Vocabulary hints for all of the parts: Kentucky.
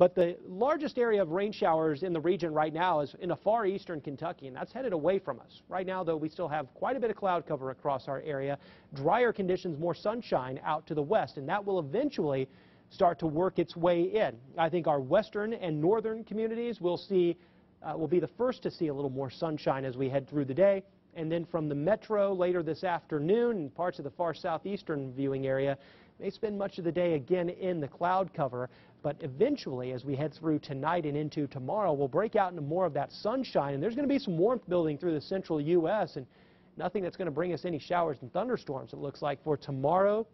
But the largest area of rain showers in the region right now is in a far eastern Kentucky, and that's headed away from us. Right now, though, we still have quite a bit of cloud cover across our area, drier conditions, more sunshine out to the west, and that will eventually start to work its way in. I think our western and northern communities will be the first to see a little more sunshine as we head through the day. And then from the metro later this afternoon and parts of the far southeastern viewing area, may spend much of the day again in the cloud cover. But eventually, as we head through tonight and into tomorrow, we'll break out into more of that sunshine. And there's going to be some warmth building through the central U.S. and nothing that's going to bring us any showers and thunderstorms, it looks like, for tomorrow,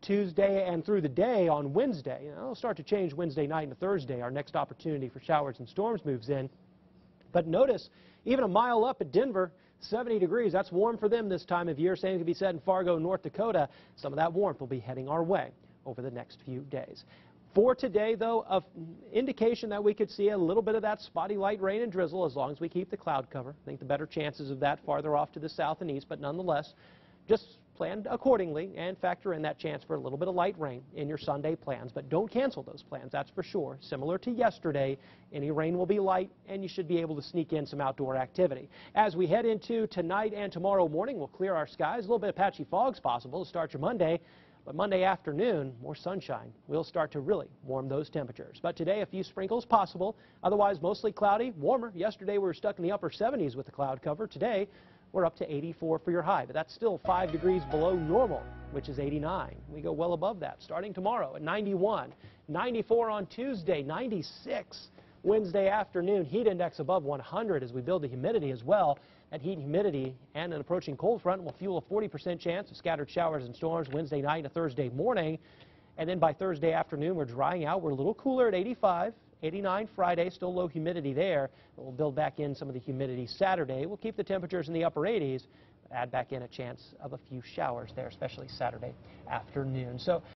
Tuesday, and through the day on Wednesday. You know, it'll start to change Wednesday night into Thursday. Our next opportunity for showers and storms moves in. But notice, even a mile up at Denver, 70 degrees. That's warm for them this time of year. Same can be said in Fargo, North Dakota. Some of that warmth will be heading our way over the next few days. For today, though, an indication that we could see a little bit of that spotty light rain and drizzle as long as we keep the cloud cover. I think the better chances of that farther off to the south and east, but nonetheless, just plan accordingly and factor in that chance for a little bit of light rain in your Sunday plans, but don't cancel those plans, that's for sure. Similar to yesterday, any rain will be light and you should be able to sneak in some outdoor activity. As we head into tonight and tomorrow morning, we'll clear our skies. A little bit of patchy fog's possible to start your Monday, but Monday afternoon, more sunshine. We'll start to really warm those temperatures. But today, a few sprinkles possible, otherwise mostly cloudy, warmer. Yesterday, we were stuck in the upper 70s with the cloud cover. Today, we're up to 84 for your high, but that's still 5 degrees below normal, which is 89. We go well above that starting tomorrow at 91, 94 on Tuesday, 96 Wednesday afternoon, heat index above 100 as we build the humidity as well. That heat and humidity and an approaching cold front will fuel a 40% chance of scattered showers and storms Wednesday night to Thursday morning. And then by Thursday afternoon, we're drying out. We're a little cooler at 85. 89 Friday, still low humidity there. We'll build back in some of the humidity Saturday. We'll keep the temperatures in the upper 80s, but add back in a chance of a few showers there, especially Saturday afternoon. So